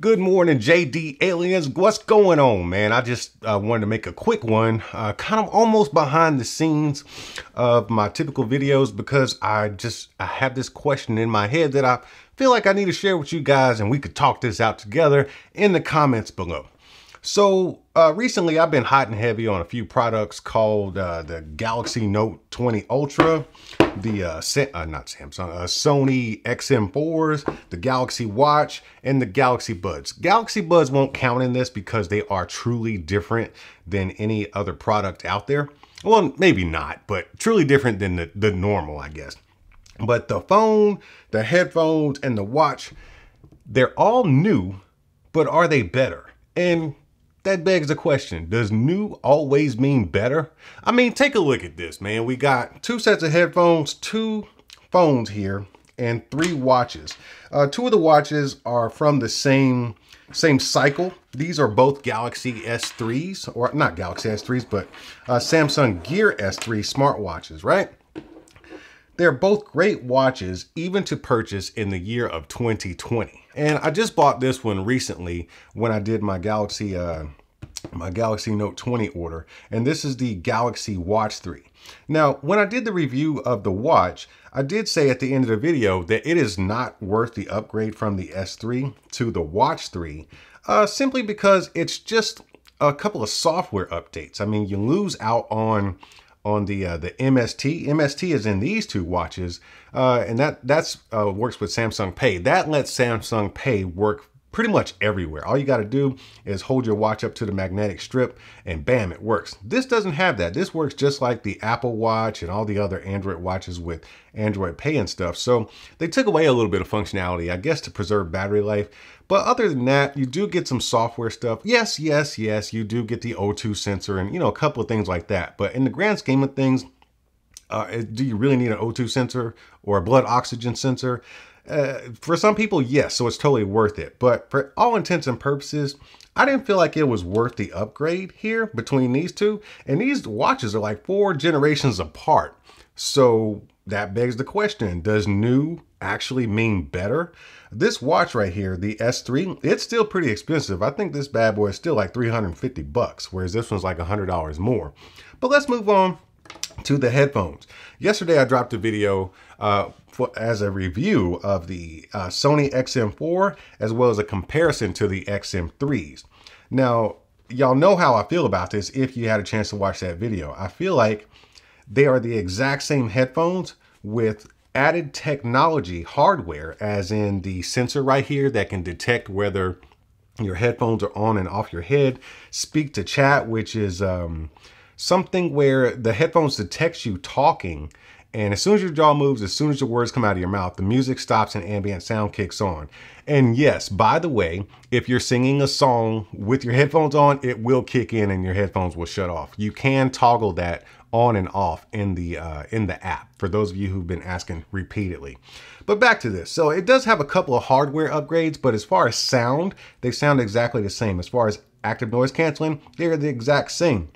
Good morning, JD Aliens. What's going on, man? I just wanted to make a quick one, kind of almost behind the scenes of my typical videos, because I have this question in my head that I feel like I need to share with you guys, and we could talk this out together in the comments below. So recently I've been hot and heavy on a few products called the Galaxy Note 20 Ultra, the Sony XM4s, the Galaxy Watch, and the Galaxy Buds. Galaxy Buds won't count in this because they are truly different than any other product out there. Well, maybe not, but truly different than the normal, I guess. But the phone, the headphones, and the watch, they're all new, but are they better? And that begs the question, does new always mean better? I mean, take a look at this, man. We got two sets of headphones, two phones here, and three watches. Two of the watches are from the same cycle. These are both Galaxy S3s, or not Galaxy S3s, but Samsung Gear S3 smartwatches, right? They're both great watches, even to purchase in the year of 2020. And I just bought this one recently when I did my Galaxy Note 20 order, and this is the Galaxy Watch 3. Now, when I did the review of the watch, I did say at the end of the video that it is not worth the upgrade from the S3 to the Watch 3, simply because it's just a couple of software updates. I mean, you lose out on the MST. MST is in these two watches, and that's works with Samsung Pay. That lets Samsung Pay work pretty much everywhere. All you got to do is hold your watch up to the magnetic strip and bam, it works. This doesn't have that. This works just like the Apple Watch and all the other Android watches with Android Pay and stuff. So they took away a little bit of functionality, I guess, to preserve battery life. But other than that, you do get some software stuff. Yes, you do get the O2 sensor and, you know, a couple of things like that. But in the grand scheme of things, do you really need an O2 sensor or a blood oxygen sensor? For some people, yes, so it's totally worth it. But for all intents and purposes, I didn't feel like it was worth the upgrade here between these two. And these watches are like 4 generations apart. So that begs the question, does new actually mean better? This watch right here, the S3, it's still pretty expensive. I think this bad boy is still like 350 bucks, whereas this one's like $100 more. But let's move on to the headphones. Yesterday, I dropped a video as a review of the Sony XM4, as well as a comparison to the XM3s. Now, y'all know how I feel about this if you had a chance to watch that video. I feel like they are the exact same headphones with added technology hardware, as in the sensor right here that can detect whether your headphones are on and off your head, speak to chat, which is something where the headphones detects you talking, and as soon as your jaw moves, as soon as the words come out of your mouth, the music stops and ambient sound kicks on. And yes, by the way, if you're singing a song with your headphones on, it will kick in and your headphones will shut off. You can toggle that on and off in the app, for those of you who've been asking repeatedly. But back to this. So it does have a couple of hardware upgrades, but as far as sound, they sound exactly the same. As far as active noise canceling, they're the exact same.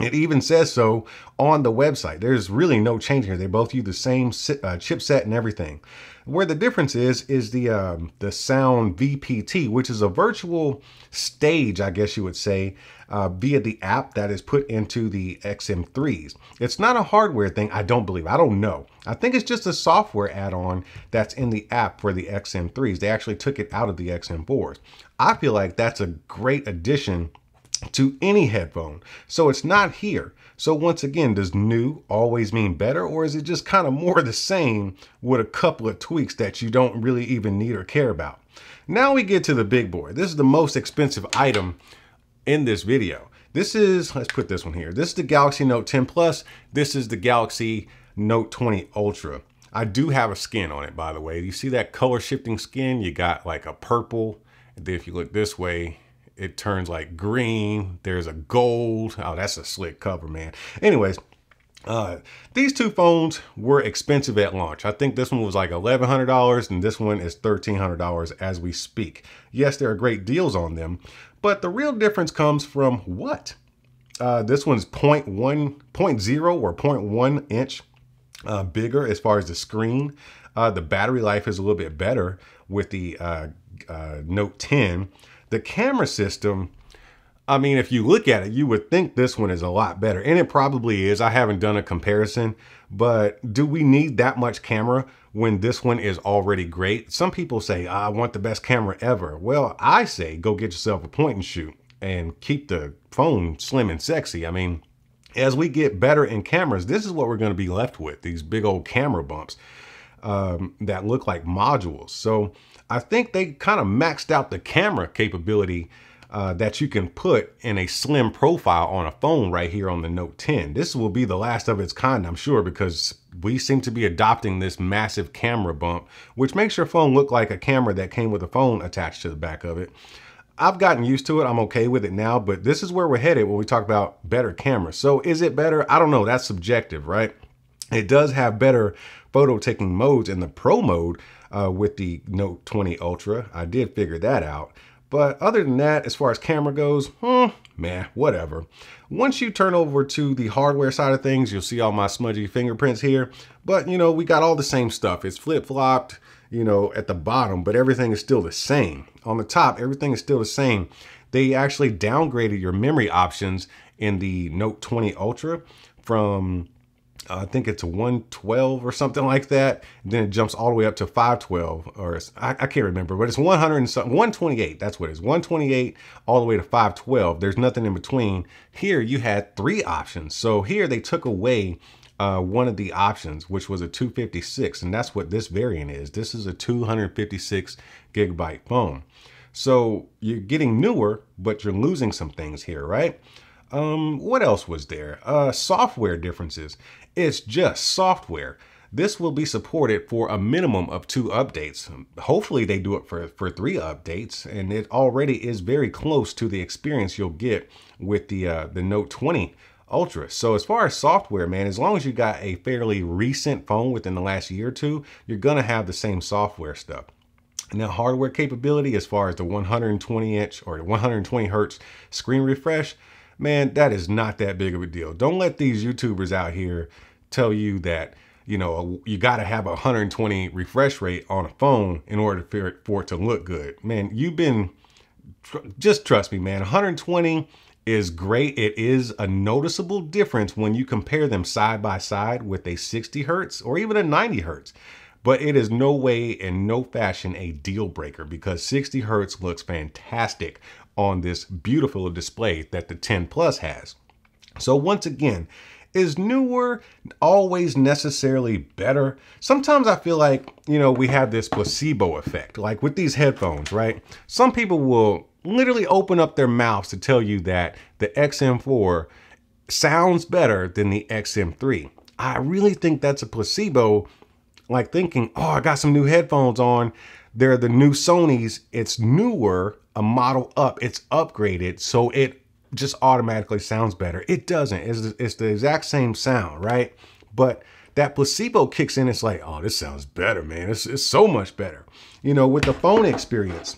It even says so on the website. There's really no change here. They both use the same chipset and everything. Where the difference is the Sound VPT, which is a virtual stage, I guess you would say, via the app that is put into the XM3s. It's not a hardware thing, I don't believe. I don't know. I think it's just a software add-on that's in the app for the XM3s. They actually took it out of the XM4s. I feel like that's a great addition to any headphone. So it's not here. So once again, does new always mean better, or is it just kind of more the same with a couple of tweaks that you don't really even need or care about? Now we get to the big boy. This is the most expensive item in this video. This is, let's put this one here. This is the Galaxy Note 10 Plus. This is the Galaxy Note 20 Ultra. I do have a skin on it, by the way. You see that color shifting skin? You got like a purple. And then if you look this way, it turns like green. There's a gold. Oh, that's a slick cover, man. Anyways, these two phones were expensive at launch. I think this one was like $1,100 and this one is $1,300 as we speak. Yes, there are great deals on them, but the real difference comes from what? This one's 0.0 or 0.1 inch bigger as far as the screen. The battery life is a little bit better with the Note 10, the camera system, I mean, if you look at it, you would think this one is a lot better, and it probably is. I haven't done a comparison, but do we need that much camera when this one is already great? Some people say, I want the best camera ever. Well, I say, go get yourself a point and shoot and keep the phone slim and sexy. I mean, as we get better in cameras, this is what we're going to be left with, these big old camera bumps that look like modules. So I think they kind of maxed out the camera capability that you can put in a slim profile on a phone right here on the Note 10. This will be the last of its kind, I'm sure, because we seem to be adopting this massive camera bump, which makes your phone look like a camera that came with a phone attached to the back of it. I've gotten used to it. I'm okay with it now, but this is where we're headed when we talk about better cameras. So is it better? I don't know. That's subjective, right? It does have better photo taking modes in the Pro mode with the Note 20 Ultra. I did figure that out. But other than that, as far as camera goes, man, whatever. Once you turn over to the hardware side of things, you'll see all my smudgy fingerprints here. But, you know, we got all the same stuff. It's flip-flopped, you know, at the bottom, but everything is still the same. On the top, everything is still the same. They actually downgraded your memory options in the Note 20 Ultra from, I think it's 112 or something like that. Then it jumps all the way up to 512, or I can't remember, but it's 100 and something, 128. That's what it is, 128 all the way to 512. There's nothing in between. Here you had three options. So here they took away one of the options, which was a 256, and that's what this variant is. This is a 256 gigabyte phone. So you're getting newer, but you're losing some things here, right? What else was there? Software differences. It's just software. This will be supported for a minimum of 2 updates. Hopefully they do it for 3 updates, and it already is very close to the experience you'll get with the Note 20 Ultra. So as far as software, man, as long as you got a fairly recent phone within the last year or two, you're gonna have the same software stuff. Now, hardware capability, as far as the 120 inch or the 120 hertz screen refresh, man, that is not that big of a deal. Don't let these YouTubers out here tell you that, you know, you got to have a 120 refresh rate on a phone in order for it to look good. Man, you've been, just trust me, man, 120 is great. It is a noticeable difference when you compare them side by side with a 60 hertz or even a 90 hertz. But it is no way in no fashion a deal breaker, because 60 hertz looks fantastic on this beautiful display that the 10 Plus has. So once again, is newer always necessarily better? Sometimes I feel like, you know, we have this placebo effect, like with these headphones, right? Some people will literally open up their mouths to tell you that the XM4 sounds better than the XM3. I really think that's a placebo, like thinking, oh, I got some new headphones on. They're the new Sony's. It's newer, a model up, it's upgraded, so it just automatically sounds better. It doesn't. It's the exact same sound, right? But that placebo kicks in. It's like, oh, this sounds better, man. It's so much better. You know, with the phone experience,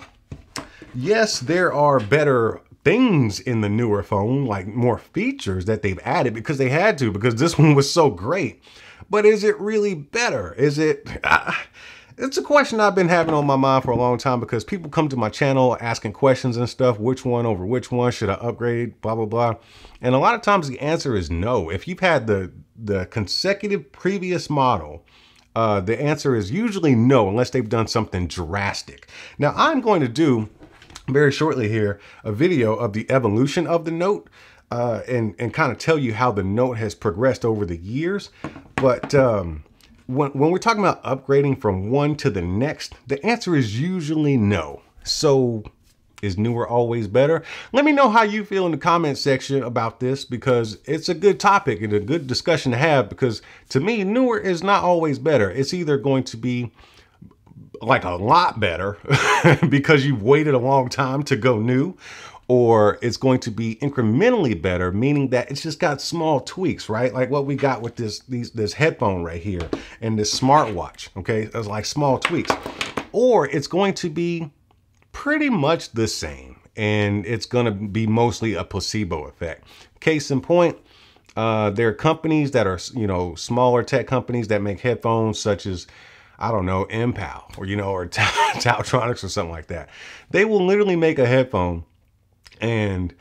yes, there are better things in the newer phone, like more features that they've added because they had to, because this one was so great. But is it really better? Is it... It's a question I've been having on my mind for a long time, because people come to my channel asking questions and stuff. Which one over which one? Should I upgrade? Blah, blah, blah. And a lot of times the answer is no. If you've had the consecutive previous model, the answer is usually no, unless they've done something drastic. Now, I'm going to do very shortly here a video of the evolution of the Note and kind of tell you how the Note has progressed over the years. But When we're talking about upgrading from one to the next, the answer is usually no. So is newer always better? Let me know how you feel in the comment section about this, because it's a good topic and a good discussion to have, because to me, newer is not always better. It's either going to be like a lot better because you've waited a long time to go new, or it's going to be incrementally better, meaning that it's just got small tweaks, right? Like what we got with this headphone right here and this smartwatch, okay? It's like small tweaks. Or it's going to be pretty much the same, and it's gonna be mostly a placebo effect. Case in point, there are companies that are, you know, smaller tech companies that make headphones, such as I don't know, MPOW or, you know, or TaoTronics or something like that. They will literally make a headphone and,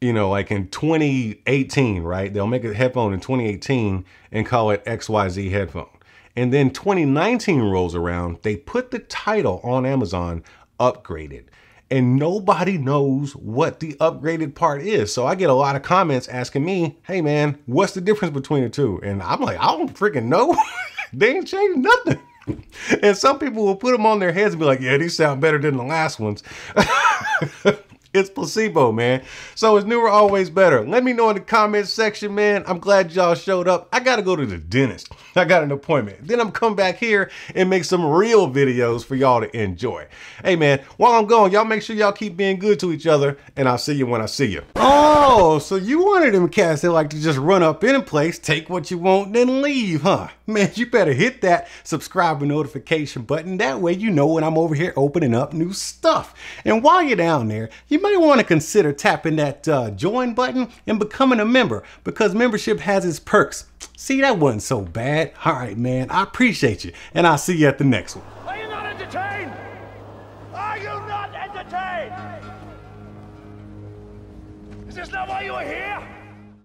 you know, like in 2018, right? They'll make a headphone in 2018 and call it XYZ headphone. And then 2019 rolls around, they put the title on Amazon, upgraded. And nobody knows what the upgraded part is. So I get a lot of comments asking me, hey man, what's the difference between the two? And I'm like, I don't freaking know. They ain't changed nothing. And some people will put them on their heads and be like, yeah, these sound better than the last ones. It's placebo, man. So it's newer, always better. Let me know in the comments section, man. I'm glad y'all showed up. I got to go to the dentist. I got an appointment. Then I'm come back here and make some real videos for y'all to enjoy. Hey, man, while I'm gone, y'all make sure y'all keep being good to each other, and I'll see you when I see you. Oh, so you one of them cats that like to just run up in a place, take what you want, then leave, huh? Man, you better hit that subscribe and notification button. That way you know when I'm over here opening up new stuff. And while you're down there, you might want to consider tapping that join button and becoming a member, because membership has its perks. See, that wasn't so bad. All right, man, I appreciate you, and I'll see you at the next one. Are you not entertained? Are you not entertained? Is this not why you are here?